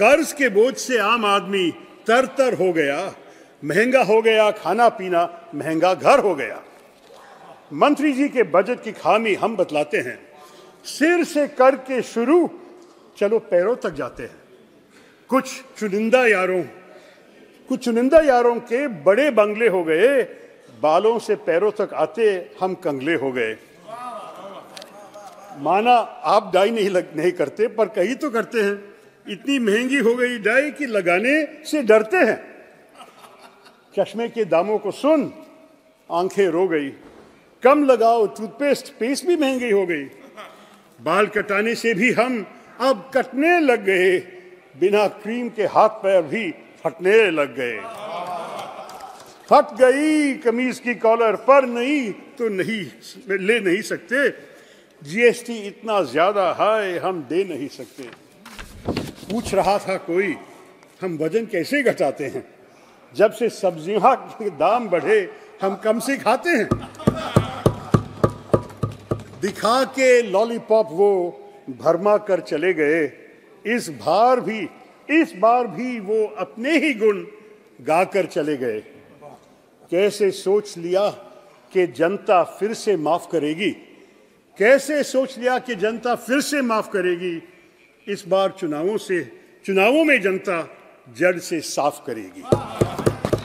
कर्ज के बोझ से आम आदमी तर तर हो गया, महंगा हो गया खाना पीना, महंगा घर हो गया। मंत्री जी के बजट की खामी हम बतलाते हैं, सिर से करके शुरू चलो पैरों तक जाते हैं। कुछ चुनिंदा यारों के बड़े बंगले हो गए, बालों से पैरों तक आते हम कंगले हो गए। माना आप डाई नहीं करते, पर कहीं तो करते हैं। इतनी महंगी हो गई डाई कि लगाने से डरते हैं। चश्मे के दामों को सुन आंखें रो गई। कम लगाओ टूथपेस्ट, पेस्ट भी महंगी हो गई। बाल कटाने से भी हम अब कटने लग गए, बिना क्रीम के हाथ पैर भी फटने लग गए। फट गई कमीज की कॉलर, पर नहीं तो नहीं ले नहीं सकते। जीएसटी इतना ज्यादा हाय हम दे नहीं सकते। पूछ रहा था कोई, हम वजन कैसे घटाते हैं? जब से सब्जियों के दाम बढ़े हम कम से खाते हैं। दिखा के लॉलीपॉप वो भरमा कर चले गए। इस बार भी वो अपने ही गुण गाकर चले गए। कैसे सोच लिया कि जनता फिर से माफ करेगी, इस बार चुनावों में जनता जड़ से साफ करेगी।